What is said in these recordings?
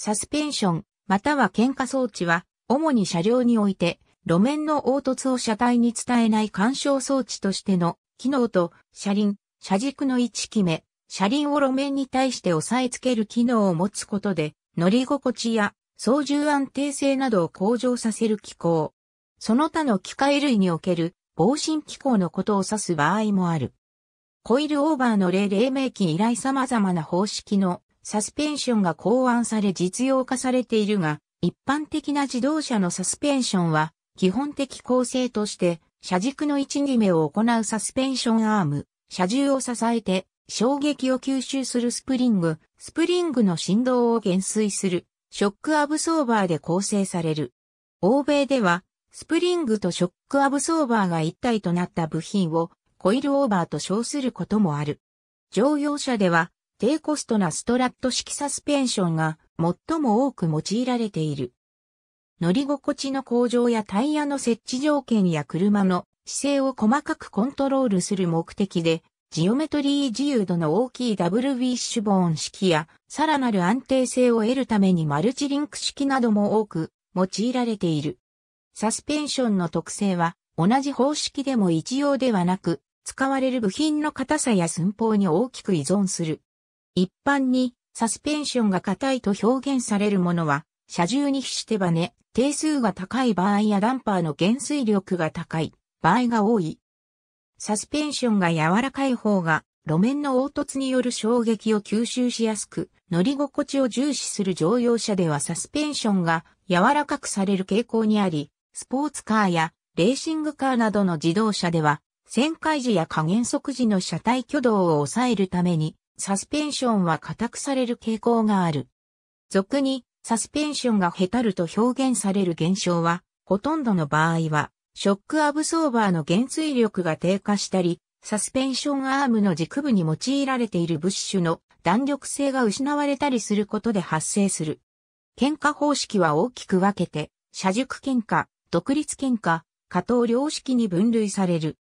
サスペンション、または懸架装置は、主に車両において、路面の凹凸を車体に伝えない干渉装置としての機能と、車輪、車軸の位置決め、車輪を路面に対して押さえつける機能を持つことで、乗り心地や操縦安定性などを向上させる機構。その他の機械類における防振機構のことを指す場合もある。コイルオーバーの黎明期以来様々な方式のサスペンションが考案され実用化されているが、一般的な自動車のサスペンションは、基本的構成として、車軸の位置決めを行うサスペンションアーム、車重を支えて、衝撃を吸収するスプリング、スプリングの振動を減衰する、ショックアブソーバーで構成される。欧米では、スプリングとショックアブソーバーが一体となった部品を、コイルオーバーと称することもある。乗用車では、低コストなストラット式サスペンションが、最も多く用いられている。乗り心地の向上やタイヤの設置条件や車の姿勢を細かくコントロールする目的で、ジオメトリー自由度の大きいダブルウィッシュボーン式や、さらなる安定性を得るためにマルチリンク式なども多く用いられている。サスペンションの特性は、同じ方式でも一様ではなく、使われる部品の硬さや寸法に大きく依存する。一般に、サスペンションが硬いと表現されるものは、車重に比してバネ、定数が高い場合やダンパーの減衰力が高い場合が多い。サスペンションが柔らかい方が、路面の凹凸による衝撃を吸収しやすく、乗り心地を重視する乗用車ではサスペンションが柔らかくされる傾向にあり、スポーツカーやレーシングカーなどの自動車では、旋回時や加減速時の車体挙動を抑えるために、サスペンションは硬くされる傾向がある。俗にサスペンションがへたると表現される現象は、ほとんどの場合は、ショックアブソーバーの減衰力が低下したり、サスペンションアームの軸部に用いられているブッシュの弾力性が失われたりすることで発生する。懸架方式は大きく分けて、車軸懸架、独立懸架、下等両式に分類される。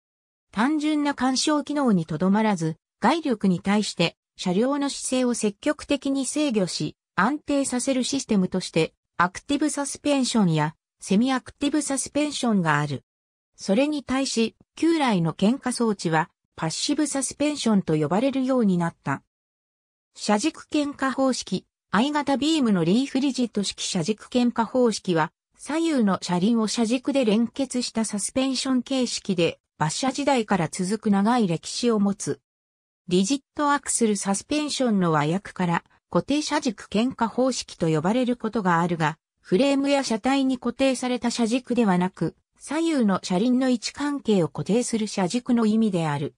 単純な干渉機能にとどまらず、外力に対して、車両の姿勢を積極的に制御し、安定させるシステムとして、アクティブサスペンションやセミアクティブサスペンションがある。それに対し、旧来の懸架装置は、パッシブサスペンションと呼ばれるようになった。車軸懸架方式、I型ビームのリーフリジット式車軸懸架方式は、左右の車輪を車軸で連結したサスペンション形式で、馬車時代から続く長い歴史を持つ。リジットアクスルサスペンションの和訳から固定車軸懸架方式と呼ばれることがあるが、フレームや車体に固定された車軸ではなく、左右の車輪の位置関係を固定する車軸の意味である。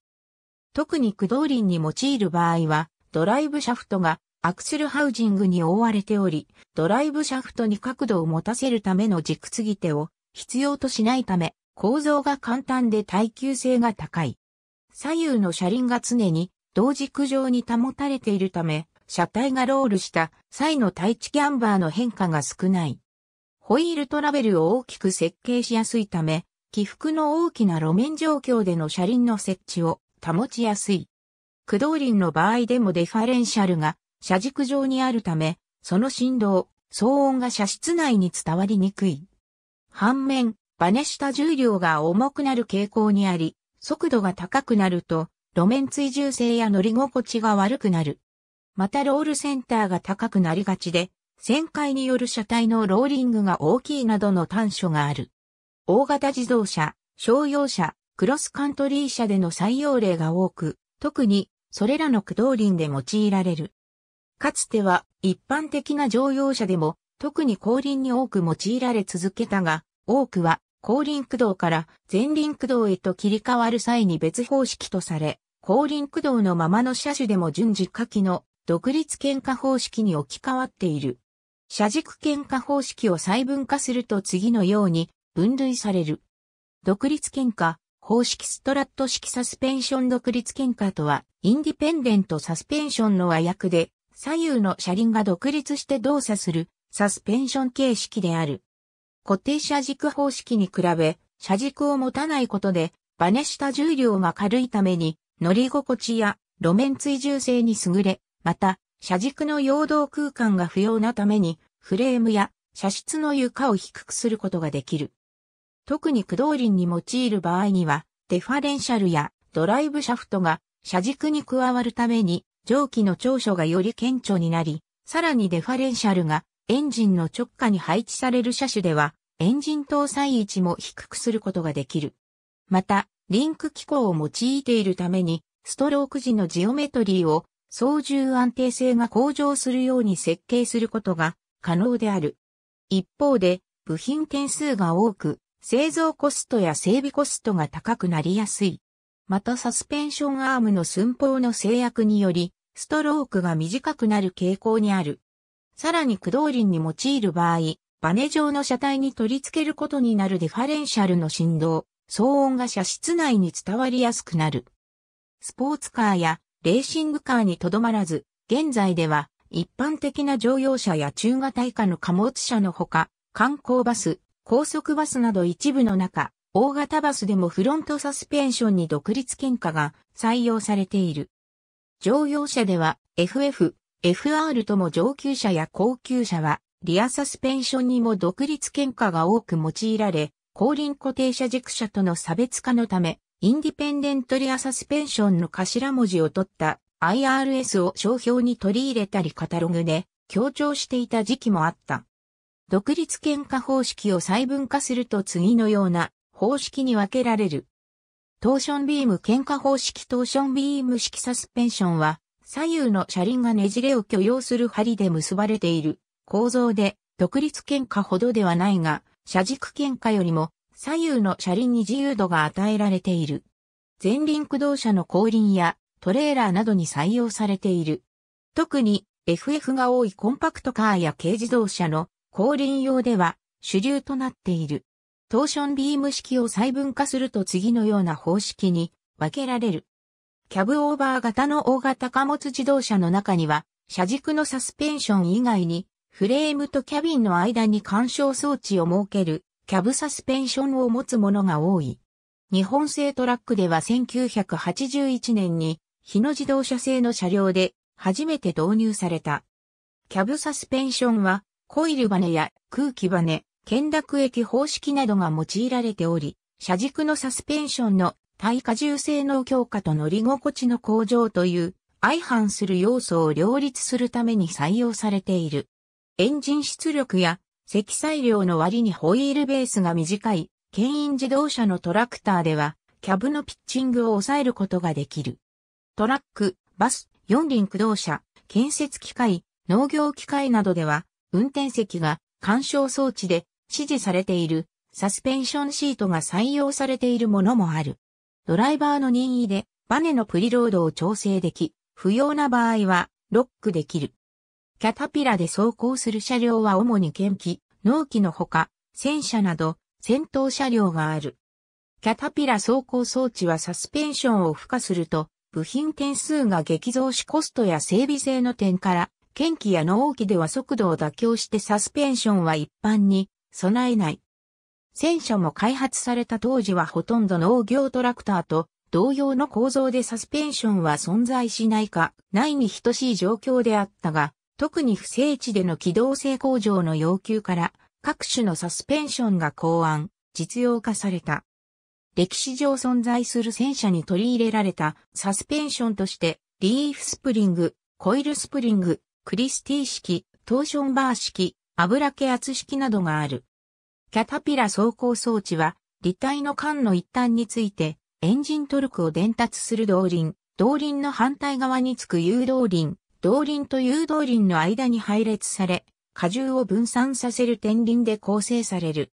特に駆動輪に用いる場合は、ドライブシャフトがアクスルハウジングに覆われており、ドライブシャフトに角度を持たせるための軸継ぎ手を必要としないため、構造が簡単で耐久性が高い。左右の車輪が常に同軸上に保たれているため、車体がロールした際の対地キャンバーの変化が少ない。ホイールトラベルを大きく設計しやすいため、起伏の大きな路面状況での車輪の設置を保ちやすい。駆動輪の場合でもディファレンシャルが車軸上にあるため、その振動、騒音が車室内に伝わりにくい。反面、バネ下重量が重くなる傾向にあり、速度が高くなると、路面追従性や乗り心地が悪くなる。またロールセンターが高くなりがちで、旋回による車体のローリングが大きいなどの短所がある。大型自動車、商用車、クロスカントリー車での採用例が多く、特にそれらの駆動輪で用いられる。かつては一般的な乗用車でも、特に後輪に多く用いられ続けたが、多くは、後輪駆動から前輪駆動へと切り替わる際に別方式とされ、後輪駆動のままの車種でも順次下記の独立懸架方式に置き換わっている。車軸懸架方式を細分化すると次のように分類される。独立懸架方式ストラット式サスペンション独立懸架とは、インディペンデントサスペンションの和訳で、左右の車輪が独立して動作するサスペンション形式である。固定車軸方式に比べ、車軸を持たないことで、バネ下重量が軽いために、乗り心地や路面追従性に優れ、また、車軸の陽動空間が不要なために、フレームや車室の床を低くすることができる。特に駆動輪に用いる場合には、デファレンシャルやドライブシャフトが車軸に加わるために、蒸気の長所がより顕著になり、さらにデファレンシャルがエンジンの直下に配置される車種では、エンジン搭載位置も低くすることができる。また、リンク機構を用いているために、ストローク時のジオメトリーを操縦安定性が向上するように設計することが可能である。一方で、部品点数が多く、製造コストや整備コストが高くなりやすい。またサスペンションアームの寸法の制約により、ストロークが短くなる傾向にある。さらに駆動輪に用いる場合、バネ状の車体に取り付けることになるデファレンシャルの振動、騒音が車室内に伝わりやすくなる。スポーツカーやレーシングカーにとどまらず、現在では一般的な乗用車や中型以下の貨物車のほか、観光バス、高速バスなど一部の中、大型バスでもフロントサスペンションに独立懸架が採用されている。乗用車では FF、FR とも上級車や高級車はリアサスペンションにも独立懸架が多く用いられ、後輪固定車軸車との差別化のため、インディペンデントリアサスペンションの頭文字を取った IRS を商標に取り入れたりカタログで強調していた時期もあった。独立懸架方式を細分化すると次のような方式に分けられる。トーションビーム懸架方式。トーションビーム式サスペンションは左右の車輪がねじれを許容する針で結ばれている構造で、独立懸架ほどではないが車軸懸架よりも左右の車輪に自由度が与えられている。前輪駆動車の後輪やトレーラーなどに採用されている。特に FF が多いコンパクトカーや軽自動車の後輪用では主流となっている。トーションビーム式を細分化すると次のような方式に分けられる。キャブオーバー型の大型貨物自動車の中には、車軸のサスペンション以外に、フレームとキャビンの間に干渉装置を設ける、キャブサスペンションを持つものが多い。日本製トラックでは1981年に、日野自動車製の車両で初めて導入された。キャブサスペンションは、コイルバネや空気バネ、検濁液方式などが用いられており、車軸のサスペンションの耐荷重性能強化と乗り心地の向上という相反する要素を両立するために採用されている。エンジン出力や積載量の割にホイールベースが短い牽引自動車のトラクターでは、キャブのピッチングを抑えることができる。トラック、バス、四輪駆動車、建設機械、農業機械などでは、運転席が干渉装置で支持されているサスペンションシートが採用されているものもある。ドライバーの任意でバネのプリロードを調整でき、不要な場合はロックできる。キャタピラで走行する車両は主に牽機、農機のほか、戦車など戦闘車両がある。キャタピラ走行装置はサスペンションを付加すると、部品点数が激増しコストや整備性の点から、牽機や農機では速度を妥協してサスペンションは一般に、備えない。戦車も開発された当時はほとんど農業トラクターと同様の構造でサスペンションは存在しないかないに等しい状況であったが、特に不整地での機動性向上の要求から各種のサスペンションが考案、実用化された。歴史上存在する戦車に取り入れられたサスペンションとしてリーフスプリング、コイルスプリング、クリスティ式、トーションバー式、油気圧式などがある。キャタピラ走行装置は、履帯の間の一端について、エンジントルクを伝達する動輪、動輪の反対側につく誘導輪、動輪と誘導輪の間に配列され、荷重を分散させる転輪で構成される。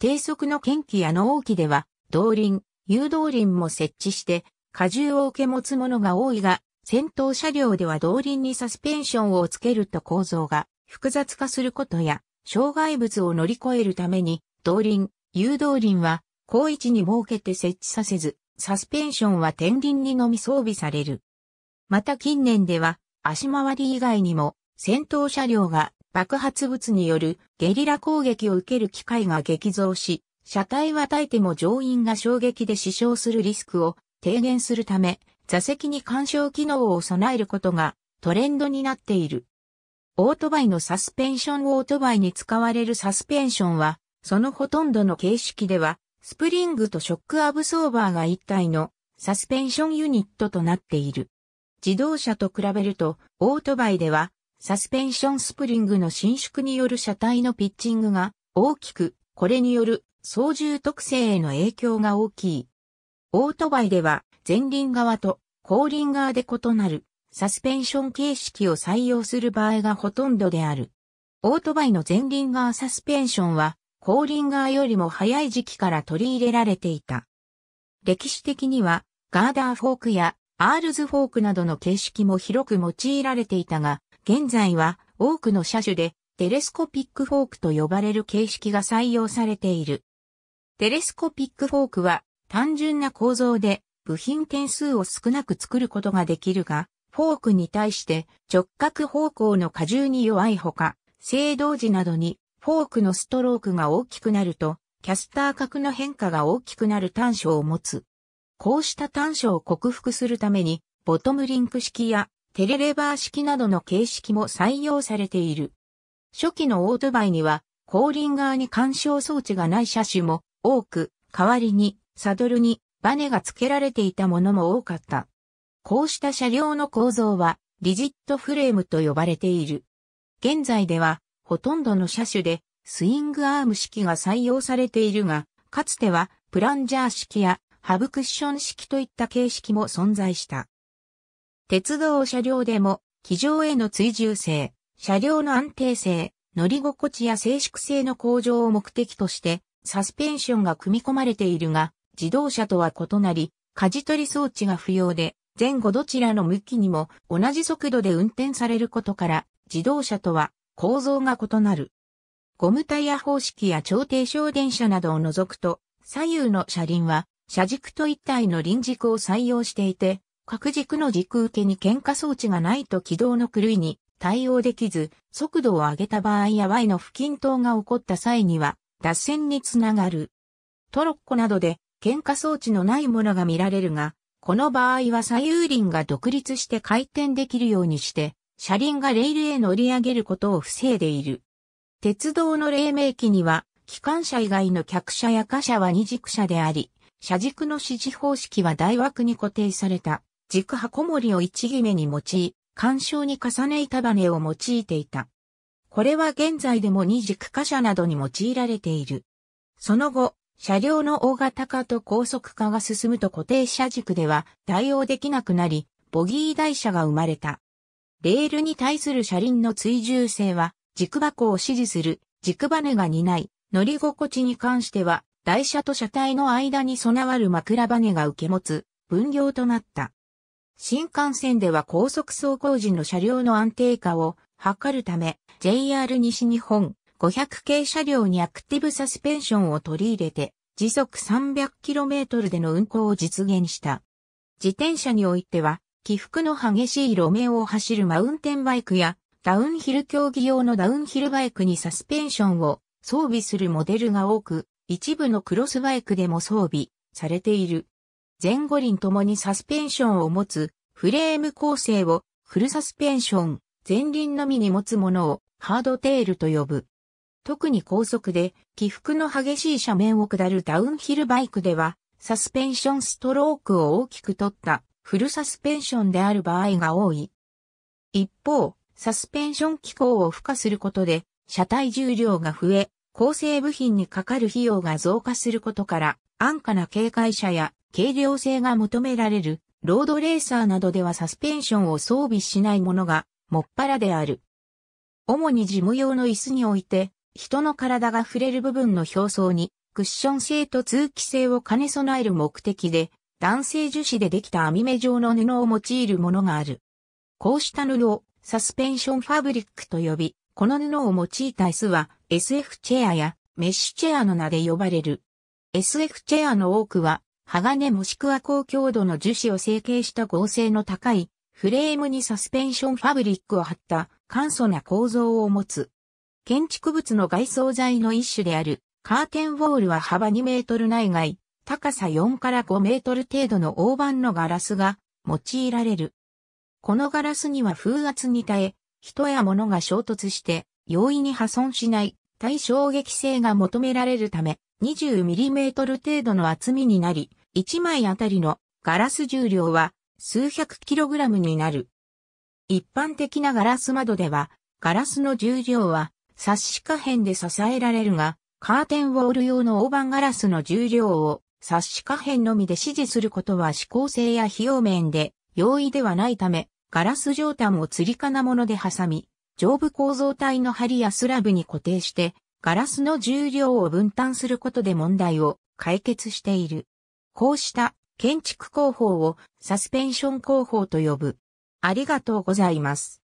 低速の牽機や農機では、動輪、誘導輪も設置して、荷重を受け持つものが多いが、戦闘車両では動輪にサスペンションをつけると構造が、複雑化することや、障害物を乗り越えるために、動輪、誘導輪は、高位置に設けて設置させず、サスペンションは転輪にのみ装備される。また近年では、足回り以外にも、戦闘車両が爆発物によるゲリラ攻撃を受ける機会が激増し、車体は耐えても乗員が衝撃で死傷するリスクを低減するため、座席に干渉機能を備えることがトレンドになっている。オートバイのサスペンション。オートバイに使われるサスペンションは、そのほとんどの形式では、スプリングとショックアブソーバーが一体のサスペンションユニットとなっている。自動車と比べると、オートバイでは、サスペンションスプリングの伸縮による車体のピッチングが大きく、これによる操縦特性への影響が大きい。オートバイでは、前輪側と後輪側で異なるサスペンション形式を採用する場合がほとんどである。オートバイの前輪側サスペンションは、後輪側よりも早い時期から取り入れられていた。歴史的にはガーダーフォークやアールズフォークなどの形式も広く用いられていたが、現在は多くの車種でテレスコピックフォークと呼ばれる形式が採用されている。テレスコピックフォークは単純な構造で部品点数を少なく作ることができるが、フォークに対して直角方向の荷重に弱いほか、制動時などにフォークのストロークが大きくなると、キャスター角の変化が大きくなる短所を持つ。こうした短所を克服するために、ボトムリンク式やテレレバー式などの形式も採用されている。初期のオートバイには、後輪側に干渉装置がない車種も多く、代わりにサドルにバネが付けられていたものも多かった。こうした車両の構造は、リジットフレームと呼ばれている。現在では、ほとんどの車種でスイングアーム式が採用されているが、かつてはプランジャー式やハブクッション式といった形式も存在した。鉄道車両でも機上への追従性、車両の安定性、乗り心地や静粛性の向上を目的としてサスペンションが組み込まれているが、自動車とは異なり、舵取り装置が不要で、前後どちらの向きにも同じ速度で運転されることから、自動車とは構造が異なる。ゴムタイヤ方式や超低床電車などを除くと、左右の車輪は、車軸と一体の輪軸を採用していて、各軸の軸受けに喧嘩装置がないと軌道の狂いに対応できず、速度を上げた場合や Y の不均等が起こった際には、脱線につながる。トロッコなどで喧嘩装置のないものが見られるが、この場合は左右輪が独立して回転できるようにして、車輪がレールへ乗り上げることを防いでいる。鉄道の黎明期には、機関車以外の客車や貨車は二軸車であり、車軸の支持方式は台枠に固定された、軸箱盛を一決めに用い、干渉に重ね板バネを用いていた。これは現在でも二軸貨車などに用いられている。その後、車両の大型化と高速化が進むと固定車軸では対応できなくなり、ボギー台車が生まれた。レールに対する車輪の追従性は、軸箱を支持する、軸バネが担い、乗り心地に関しては、台車と車体の間に備わる枕バネが受け持つ、分業となった。新幹線では高速走行時の車両の安定化を図るため、JR 西日本500系車両にアクティブサスペンションを取り入れて、時速 300km での運行を実現した。自転車においては、起伏の激しい路面を走るマウンテンバイクやダウンヒル競技用のダウンヒルバイクにサスペンションを装備するモデルが多く、一部のクロスバイクでも装備されている。前後輪ともにサスペンションを持つフレーム構成をフルサスペンション、前輪のみに持つものをハードテールと呼ぶ。特に高速で起伏の激しい斜面を下るダウンヒルバイクでは、サスペンションストロークを大きく取った。フルサスペンションである場合が多い。一方、サスペンション機構を負荷することで、車体重量が増え、構成部品にかかる費用が増加することから、安価な軽快車や軽量性が求められる、ロードレーサーなどではサスペンションを装備しないものが、もっぱらである。主に事務用の椅子において、人の体が触れる部分の表層に、クッション性と通気性を兼ね備える目的で、弾性樹脂でできた網目状の布を用いるものがある。こうした布をサスペンションファブリックと呼び、この布を用いた椅子は SF チェアやメッシュチェアの名で呼ばれる。SF チェアの多くは鋼もしくは高強度の樹脂を成形した剛性の高いフレームにサスペンションファブリックを貼った簡素な構造を持つ。建築物の外装材の一種であるカーテンウォールは幅2メートル内外。高さ4から5メートル程度の大判のガラスが用いられる。このガラスには風圧に耐え、人や物が衝突して容易に破損しない耐衝撃性が求められるため 20mm 程度の厚みになり、1枚あたりのガラス重量は数百kgになる。一般的なガラス窓ではガラスの重量はサッシ下辺で支えられるが、カーテンウォール用の大判ガラスの重量をサッシ下辺のみで支持することは指向性や費用面で容易ではないため、ガラス上端をつり金物で挟み、上部構造体の梁やスラブに固定して、ガラスの重量を分担することで問題を解決している。こうした建築工法をサスペンション工法と呼ぶ。ありがとうございます。